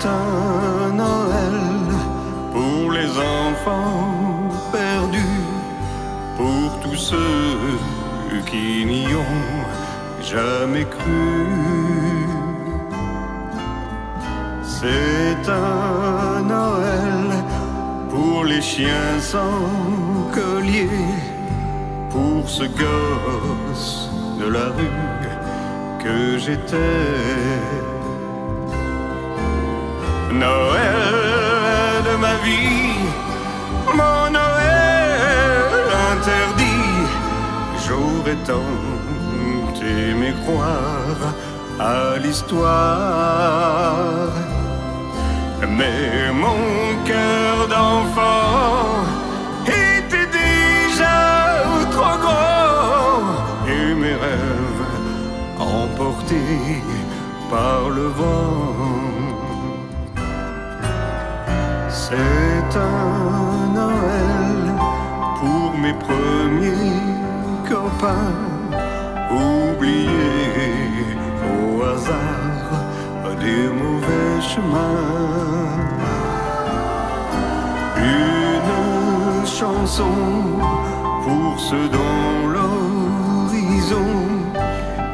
C'est un Noël pour les enfants perdus, pour tous ceux qui n'y ont jamais cru. C'est un Noël pour les chiens sans collier, pour ce gosse de la rue que j'étais. Noël de ma vie, mon Noël interdit, j'aurais tant aimé croire à l'histoire. Mais mon cœur d'enfant était déjà trop grand, et mes rêves emportés par le vent. C'est un Noël pour mes premiers copains, oubliés au hasard des mauvais chemins. Une chanson pour ceux dont l'horizon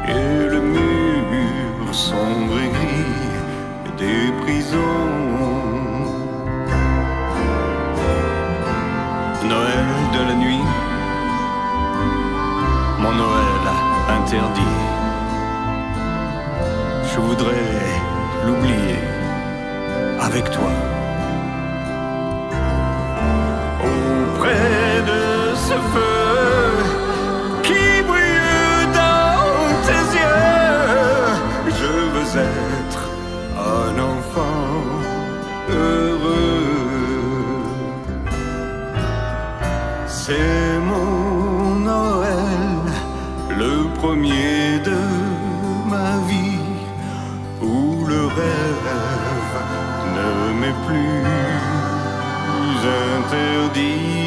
et le mur sombre et gris des prisons. Noël de la nuit, mon Noël interdit, je voudrais l'oublier avec toi. Auprès de ce feu qui brille dans tes yeux, je veux être un enfant heureux. C'est mon Noël, le premier de ma vie, où le rêve ne m'est plus interdit.